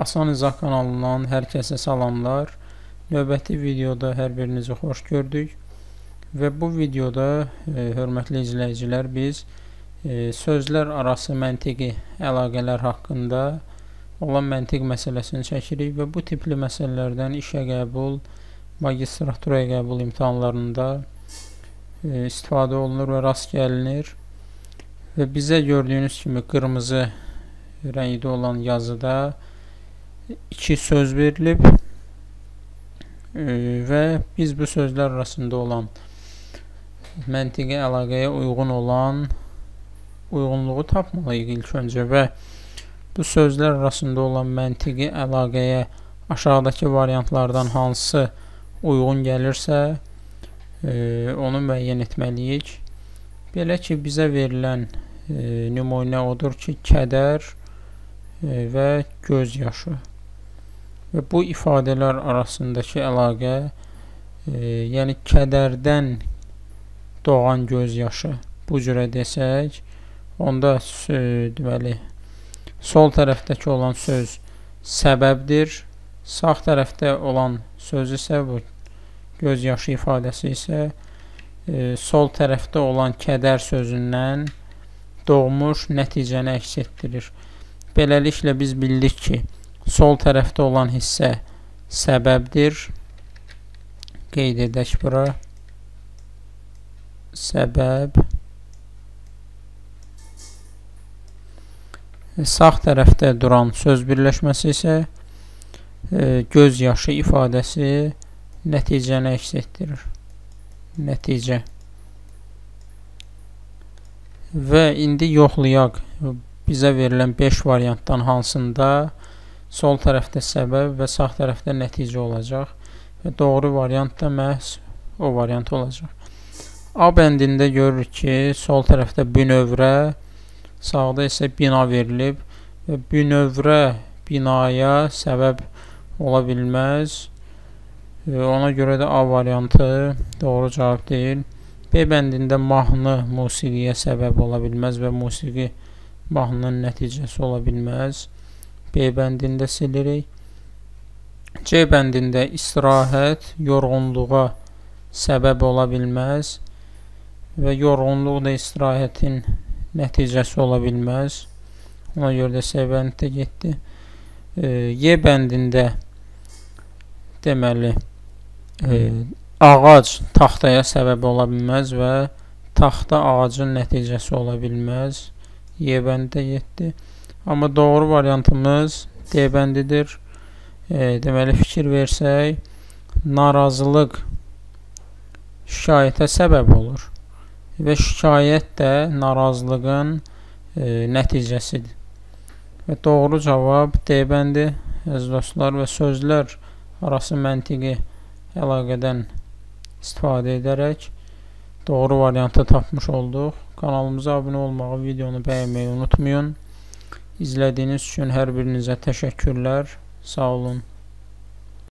Asan İzah kanalından hər kəsə salamlar. Növbəti videoda hər birinizi xoş gördük. Və bu videoda hörmətli izləyicilər, biz sözlər arası məntiqi əlaqələr haqqında olan məntiq məsələsini çəkirik və bu tipli məsələlərdən işə qəbul, magistraturaya qəbul imtahanlarında istifadə olunur və rast gəlinir. Və bizə gördüyünüz kimi qırmızı rəngdə olan yazıda iki söz verilib və biz bu sözlər arasında olan məntiqi əlaqəyə uyğun olan uyğunluğu tapmalıyıq ilk öncə və bu sözlər arasında olan məntiqi əlaqəyə aşağıdakı variantlardan hansı uyğun gəlirsə onu müəyyən etməliyik. Belə ki, bizə verilən nümunə odur ki, kədər və gözyaşı. Və bu ifadələr arasındakı əlaqə, yəni kədərdən doğan gözyaşı, bu cürə desək, onda deməli, sol tərəfdəki olan söz səbəbdir, sağ tərəfdə olan söz isə, bu gözyaşı ifadəsi isə, sol tərəfdə olan kədər sözündən doğmuş nəticəni əks etdirir. Beləliklə, biz bildik ki, sol tərəfdə olan hissə səbəbdir. Qeyd edək bura. Səbəb. Sağ tərəfdə duran söz birləşməsi isə gözyaşı ifadəsi nəticəni əks etdirir. Nəticə. Və indi yoxlayaq. Bizə verilən 5 variantdan hansında sol tərəfdə səbəb və sağ tərəfdə nəticə olacaq və doğru variant da məhz o variant olacaq. A bəndində görürük ki, sol tərəfdə bünövrə, sağda isə bina verilib və bünövrə binaya səbəb ola bilməz. Ona görə də A variantı doğru cavab deyil. B bəndində mahnı musiqiyə səbəb ola bilməz və musiqi mahnının nəticəsi ola bilməz. B bəndində silirik. C bəndində istirahət yorğunluğa səbəb ola bilməz və yorğunluq da istirahətin nəticəsi ola bilməz. Ona görə də C bəndində getdi. Y bəndində deməli ağac taxtaya səbəb ola bilməz və taxta ağacın nəticəsi ola bilməz. Y bəndində getdi. Amma doğru variantımız D bəndidir. Deməli, fikir versək, narazılıq şikayətə səbəb olur və şikayət də narazılığın nəticəsidir. Və doğru cavab D bəndi, əziz dostlar, və sözlər arası məntiqi əlaqədən istifadə edərək doğru variantı tapmış olduq. Kanalımıza abunə olmağı, videonu bəyənməyi unutmayın. İzlədiyiniz üçün hər birinizə təşəkkürlər. Sağ olun.